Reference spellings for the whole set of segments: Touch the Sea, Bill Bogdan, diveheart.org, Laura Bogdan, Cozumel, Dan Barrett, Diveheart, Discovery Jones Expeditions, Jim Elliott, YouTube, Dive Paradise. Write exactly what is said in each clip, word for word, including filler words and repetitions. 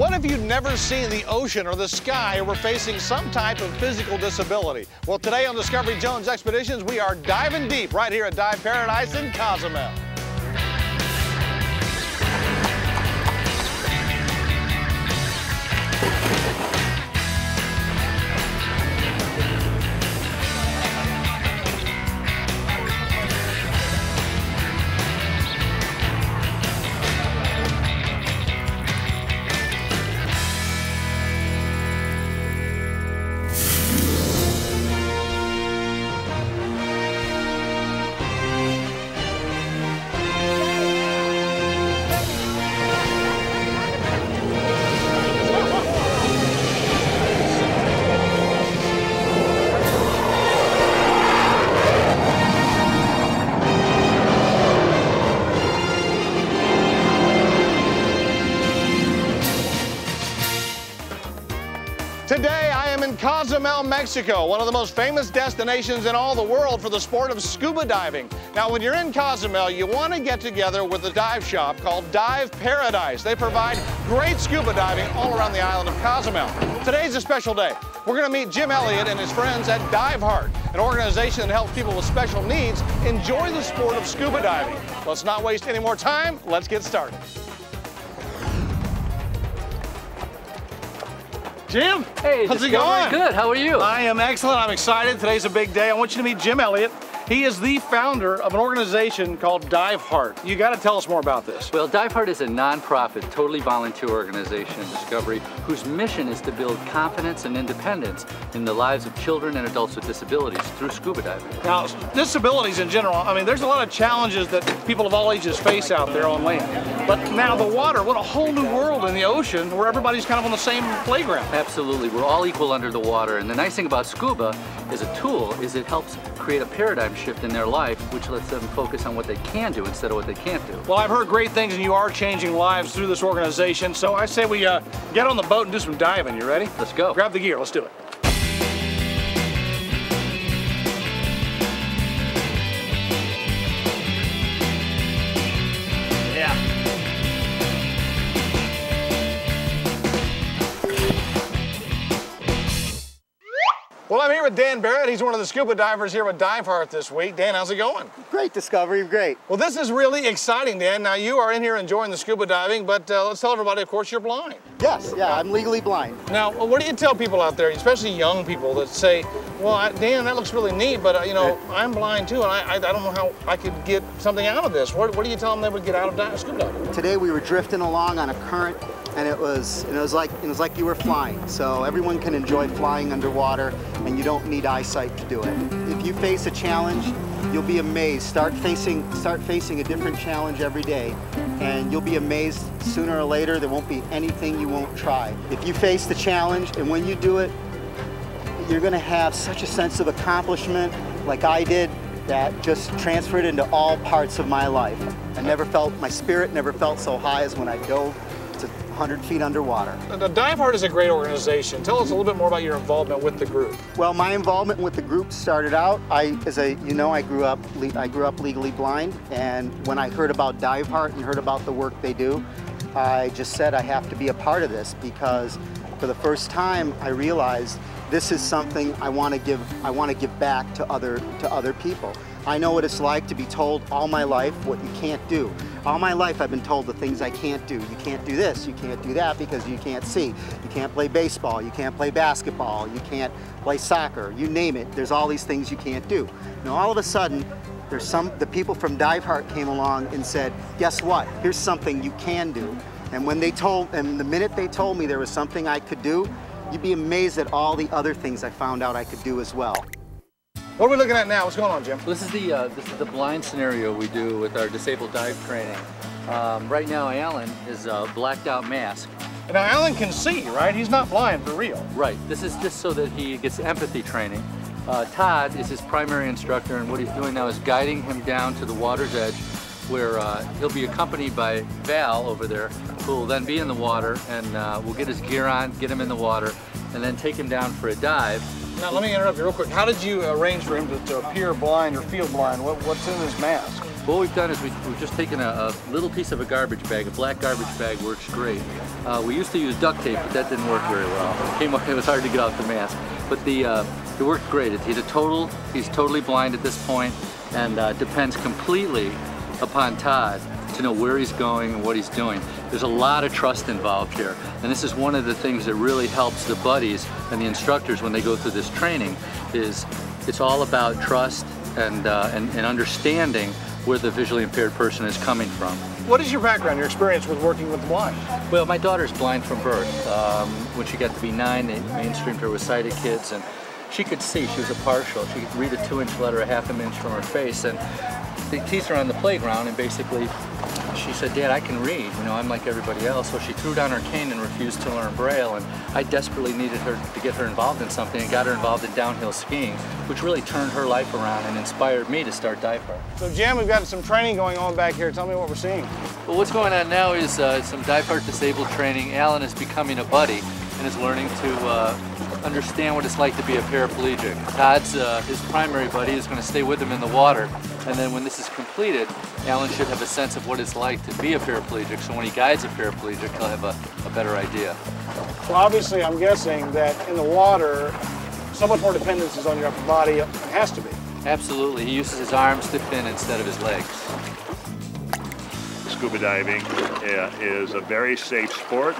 What if you've never seen the ocean or the sky or were facing some type of physical disability? Well, today on Discovery Jones Expeditions, we are diving deep right here at Dive Paradise in Cozumel. Today, I am in Cozumel, Mexico, one of the most famous destinations in all the world for the sport of scuba diving. Now, when you're in Cozumel, you want to get together with a dive shop called Dive Paradise. They provide great scuba diving all around the island of Cozumel. Today's a special day. We're going to meet Jim Elliott and his friends at Diveheart, an organization that helps people with special needs enjoy the sport of scuba diving. Let's not waste any more time. Let's get started. Jim, hey, how's it going? Good, how are you? I am excellent, I'm excited. Today's a big day. I want you to meet Jim Elliott. He is the founder of an organization called Diveheart. You gotta tell us more about this. Well, Diveheart is a nonprofit, totally volunteer organization in Discovery whose mission is to build confidence and independence in the lives of children and adults with disabilities through scuba diving. Now, disabilities in general, I mean, there's a lot of challenges that people of all ages face out there on land. But now the water, what a whole new world in the ocean where everybody's kind of on the same playground. Absolutely, we're all equal under the water. And the nice thing about scuba as a tool is it helps create a paradigm shift in their life, which lets them focus on what they can do instead of what they can't do. Well, I've heard great things, and you are changing lives through this organization, so I say we uh, get on the boat and do some diving. You ready? Let's go. Grab the gear. Let's do it. Well, I'm here with Dan Barrett. He's one of the scuba divers here with Diveheart this week. Dan, how's it going? Great, Discovery, great. Well, this is really exciting, Dan. Now, you are in here enjoying the scuba diving, but uh, let's tell everybody, of course, you're blind. Yes, yeah, I'm legally blind. Now, what do you tell people out there, especially young people, that say, well, I, Dan, that looks really neat, but, uh, you know, I'm blind, too, and I, I, I don't know how I could get something out of this. What, what do you tell them they would get out of di scuba diving? Today, we were drifting along on a current, and it was, and it was like, it was like you were flying. So everyone can enjoy flying underwater, and you don't need eyesight to do it. If you face a challenge, you'll be amazed. Start facing, start facing a different challenge every day, and you'll be amazed sooner or later. There won't be anything you won't try. If you face the challenge, and when you do it, you're gonna have such a sense of accomplishment, like I did, that just transferred into all parts of my life. I never felt, my spirit never felt so high as when I dove one hundred feet underwater. The Diveheart is a great organization. Tell us a little bit more about your involvement with the group. Well, my involvement with the group started out, I, as a, you know, I grew up, I grew up legally blind, and when I heard about Diveheart and heard about the work they do, I just said I have to be a part of this, because for the first time I realized this is something I want to give. I want to give back to other to other people. I know what it's like to be told all my life what you can't do. All my life I've been told the things I can't do. You can't do this, you can't do that because you can't see. You can't play baseball, you can't play basketball, you can't play soccer, you name it. There's all these things you can't do. Now all of a sudden, there's some, the people from Diveheart came along and said, guess what, here's something you can do. And when they told, and the minute they told me there was something I could do, you'd be amazed at all the other things I found out I could do as well. What are we looking at now? What's going on, Jim? This is the uh, this is the blind scenario we do with our disabled dive training. Um, right now, Alan is a blacked-out mask. Now, Alan can see, right? He's not blind for real. Right. This is just so that he gets empathy training. Uh, Todd is his primary instructor, and what he's doing now is guiding him down to the water's edge, where uh, he'll be accompanied by Val over there, who will then be in the water, and uh, we'll get his gear on, get him in the water, and then take him down for a dive. Now, let me interrupt you real quick. How did you arrange for him to, to appear blind or feel blind? What, what's in his mask? what we've done is we, we've just taken a, a little piece of a garbage bag, a black garbage bag works great. Uh, we used to use duct tape, but that didn't work very well. It, came, it was hard to get off the mask, but the, uh, it worked great. He's a total, he's totally blind at this point, and uh, depends completely upon Todd to know where he's going and what he's doing. There's a lot of trust involved here, and this is one of the things that really helps the buddies and the instructors when they go through this training. Is it's all about trust and, uh, and, and understanding where the visually impaired person is coming from. What is your background, your experience with working with the blind? Well, my daughter's blind from birth. Um, when she got to be nine, they mainstreamed her with sighted kids, and she could see. She was a partial. She could read a two-inch letter a half an inch from her face, and they teased her on the playground, and basically she said, "Dad, I can read. You know, I'm like everybody else." So she threw down her cane and refused to learn Braille, and I desperately needed her to get her involved in something and got her involved in downhill skiing, which really turned her life around and inspired me to start Diveheart. So Jim, we've got some training going on back here. Tell me what we're seeing. Well, what's going on now is uh, some Diveheart disabled training. Alan is becoming a buddy and is learning to uh, understand what it's like to be a paraplegic. Todd's, uh, his primary buddy, is going to stay with him in the water, and then when this is completed, Alan should have a sense of what it's like to be a paraplegic, so when he guides a paraplegic, he'll have a, a better idea. Well, obviously, I'm guessing that in the water, so much more dependence is on your upper body. It has to be. Absolutely. He uses his arms to fin instead of his legs. Scuba diving uh, is a very safe sport.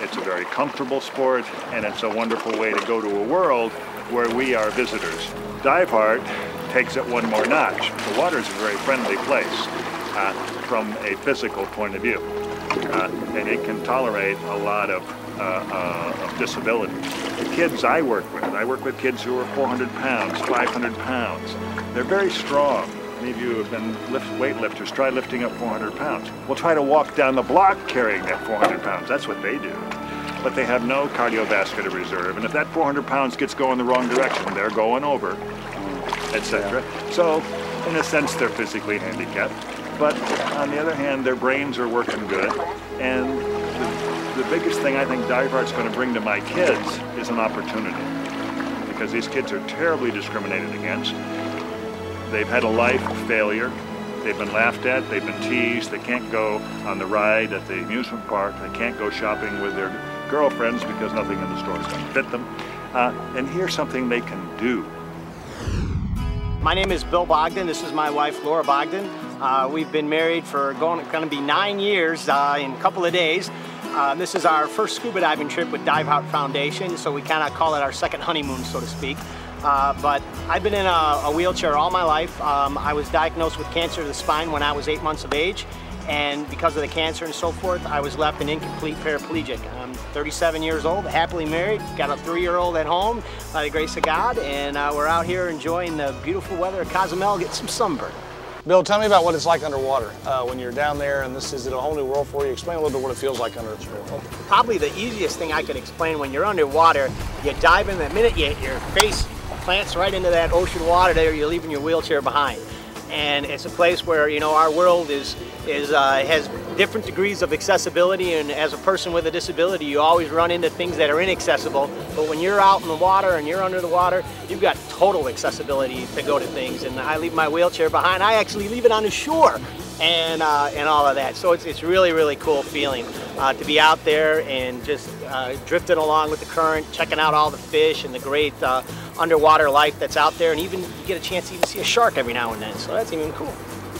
It's a very comfortable sport, and it's a wonderful way to go to a world where we are visitors. Diveheart takes it one more notch. The water is a very friendly place uh, from a physical point of view, uh, and it can tolerate a lot of, uh, uh, of disability. The kids I work with, I work with kids who are four hundred pounds, five hundred pounds. They're very strong. Many of you have been lift, weightlifters. Try lifting up four hundred pounds. We'll try to walk down the block carrying that four hundred pounds. That's what they do. But they have no cardiovascular reserve, and if that four hundred pounds gets going the wrong direction, they're going over, et cetera. Yeah. So, in a sense, they're physically handicapped, but on the other hand, their brains are working good. And the, the biggest thing I think Diveheart's going to bring to my kids is an opportunity, because these kids are terribly discriminated against. They've had a life of failure. They've been laughed at. They've been teased. They can't go on the ride at the amusement park. They can't go shopping with their girlfriends because nothing in the store is going to fit them. Uh, and here's something they can do. My name is Bill Bogdan. This is my wife, Laura Bogdan. Uh, we've been married for going, going to be nine years uh, in a couple of days. Uh, this is our first scuba diving trip with Diveheart Foundation, so we kind of call it our second honeymoon, so to speak. Uh, but I've been in a, a wheelchair all my life. Um, I was diagnosed with cancer of the spine when I was eight months of age, and because of the cancer and so forth, I was left an incomplete paraplegic. I'm thirty-seven years old, happily married, got a three-year-old at home, by the grace of God, and uh, we're out here enjoying the beautiful weather of Cozumel, get some sunburn. Bill, tell me about what it's like underwater uh, when you're down there, and this is a whole new world for you. Explain a little bit what it feels like under the water. Probably the easiest thing I can explain, when you're underwater, you dive in the minute you hit your face, plants right into that ocean water there, you're leaving your wheelchair behind. And it's a place where, you know, our world is, is, uh, has different degrees of accessibility, and as a person with a disability, you always run into things that are inaccessible. But when you're out in the water and you're under the water, you've got total accessibility to go to things. And I leave my wheelchair behind. I actually leave it on the shore and, uh, and all of that. So it's, it's really, really cool feeling uh, to be out there and just uh, drifting along with the current, checking out all the fish and the great uh, underwater life that's out there, and even you get a chance to even see a shark every now and then, so that's even cool.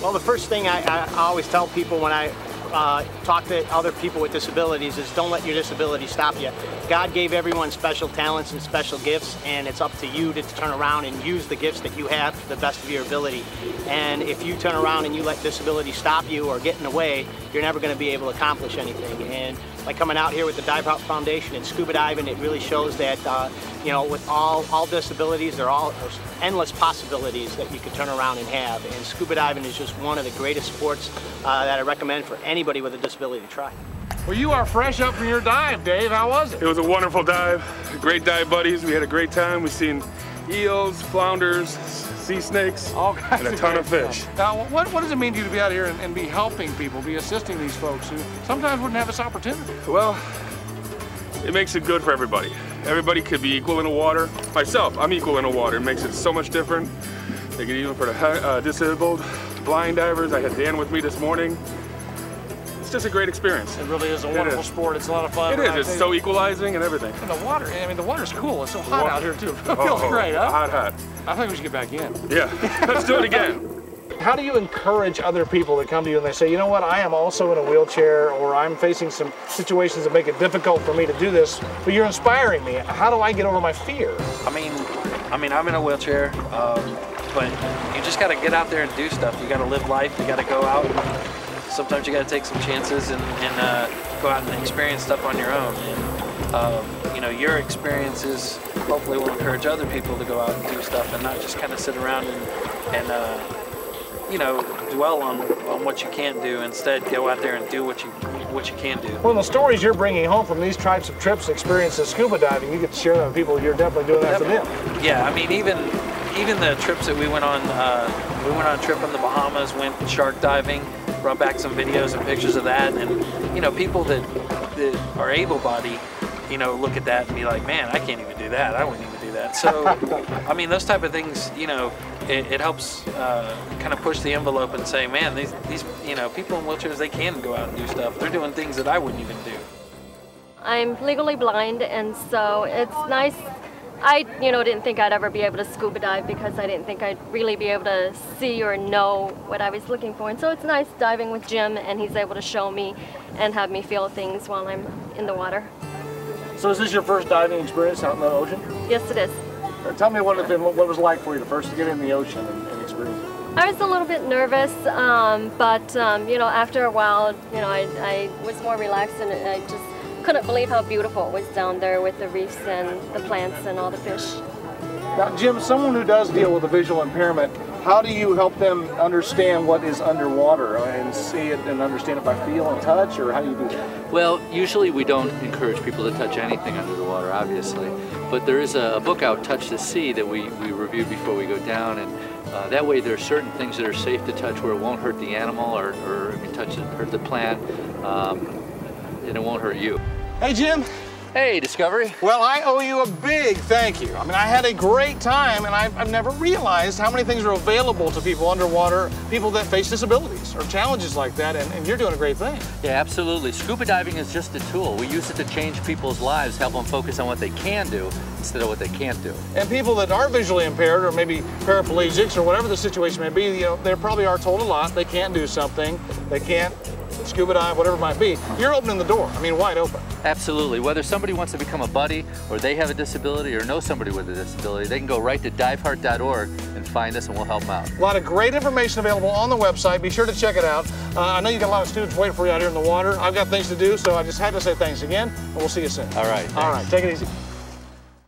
Well, the first thing I, I always tell people when I uh, talk to other people with disabilities is don't let your disability stop you. God gave everyone special talents and special gifts, and it's up to you to turn around and use the gifts that you have to the best of your ability. And if you turn around and you let disability stop you or get in the way, you're never going to be able to accomplish anything. And by coming out here with the Diveheart Foundation and scuba diving, it really shows that, uh, you know, with all, all disabilities, there are endless possibilities that you can turn around and have. And scuba diving is just one of the greatest sports uh, that I recommend for anybody with a disability to try. Well, you are fresh up from your dive, Dave. How was it? It was a wonderful dive. Great dive buddies. We had a great time. We've seen eels, flounders, sea snakes, all kinds and a ton of fish. Now, what, what does it mean to you to be out here and, and be helping people, be assisting these folks who sometimes wouldn't have this opportunity? Well, it makes it good for everybody. Everybody could be equal in the water. Myself, I'm equal in the water. It makes it so much different. Make it even for the uh, disabled. blind divers. I had Dan with me this morning. It's just a great experience. It really is a wonderful sport. It's a lot of fun. It is. It's so equalizing and everything. And the water, I mean, the water's cool. It's so hot out here, too. It feels great, huh? Hot, hot. I think we should get back in. Yeah. Let's do it again. How do you encourage other people that come to you and they say, you know what, I am also in a wheelchair, or I'm facing some situations that make it difficult for me to do this, but you're inspiring me. How do I get over my fear? I mean, I mean, I'm in a wheelchair, um, but you just got to get out there and do stuff. You got to live life. You got to go out. Sometimes you got to take some chances and, and uh, go out and experience stuff on your own. And, um, you know, your experiences hopefully will encourage other people to go out and do stuff and not just kind of sit around and, and uh, you know, dwell on, on what you can't do. Instead, go out there and do what you what you can do. Well, the stories you're bringing home from these types of trips, experiences, scuba diving, you get to share them with people. You're definitely doing that for them. Yeah, I mean, even even the trips that we went on, uh, we went on a trip in the Bahamas, went shark diving, brought back some videos and pictures of that, and you know, people that that are able-bodied, you know, look at that and be like, man, I can't even do that. I wouldn't even. That. So, I mean, those type of things, you know, it, it helps uh, kind of push the envelope and say, man, these, these, you know, people in wheelchairs, they can go out and do stuff. They're doing things that I wouldn't even do. I'm legally blind, and so it's nice. I, you know, didn't think I'd ever be able to scuba dive because I didn't think I'd really be able to see or know what I was looking for. And so it's nice diving with Jim, and he's able to show me and have me feel things while I'm in the water. So is this your first diving experience out in the ocean? Yes, it is. Tell me what it been, what it was like for you to first get in the ocean and, and experience it. I was a little bit nervous, um, but um, you know, after a while, you know, I, I was more relaxed, and I just couldn't believe how beautiful it was down there with the reefs and the plants and all the fish. Now, Jim, someone who does deal with a visual impairment, how do you help them understand what is underwater and see it and understand it by feel and touch, or how do you do that? Well, usually we don't encourage people to touch anything under the water, obviously, but there is a book out, Touch the Sea, that we, we review before we go down, and uh, that way there are certain things that are safe to touch where it won't hurt the animal, or, or if you touch it, hurt the plant, um, and it won't hurt you. Hey, Jim. Hey, Discovery. Well, I owe you a big thank you. I mean, I had a great time, and I've, I've never realized how many things are available to people underwater, people that face disabilities or challenges like that, and, and you're doing a great thing. Yeah, absolutely. Scuba diving is just a tool. We use it to change people's lives, help them focus on what they can do instead of what they can't do. And people that are visually impaired or maybe paraplegics or whatever the situation may be, you know, they probably are told a lot. They can't do something. They can't scuba dive, whatever it might be. You're opening the door. I mean, wide open. Absolutely. Whether somebody wants to become a buddy, or they have a disability, or know somebody with a disability, they can go right to diveheart dot org and find us, and we'll help them out. A lot of great information available on the website. Be sure to check it out. Uh, I know you got a lot of students waiting for you out here in the water. I've got things to do, so I just had to say thanks again, and we'll see you soon. All right. Thanks. All right. Take it easy.